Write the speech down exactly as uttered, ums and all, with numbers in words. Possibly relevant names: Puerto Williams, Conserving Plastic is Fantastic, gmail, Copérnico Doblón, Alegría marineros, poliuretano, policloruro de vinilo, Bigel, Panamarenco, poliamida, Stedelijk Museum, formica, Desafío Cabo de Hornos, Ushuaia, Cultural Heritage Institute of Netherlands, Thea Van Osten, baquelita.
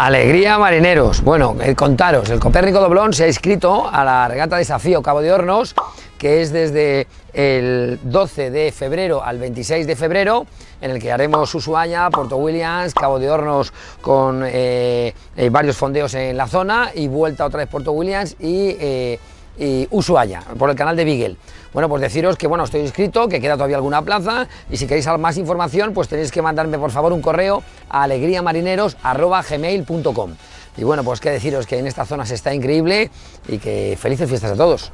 Alegría marineros. Bueno, eh, contaros, el Copérnico Doblón se ha inscrito a la regata Desafío Cabo de Hornos, que es desde el doce de febrero al veintiséis de febrero, en el que haremos Ushuaia, Puerto Williams, Cabo de Hornos con eh, eh, varios fondeos en la zona y vuelta otra vez Puerto Williams y... Eh, y Ushuaia, por el canal de Bigel. Bueno, pues deciros que bueno, estoy inscrito, que queda todavía alguna plaza, y si queréis más información, pues tenéis que mandarme por favor un correo a alegría marineros arroba gmail punto com. Y bueno, pues que deciros que en esta zona se está increíble y que felices fiestas a todos.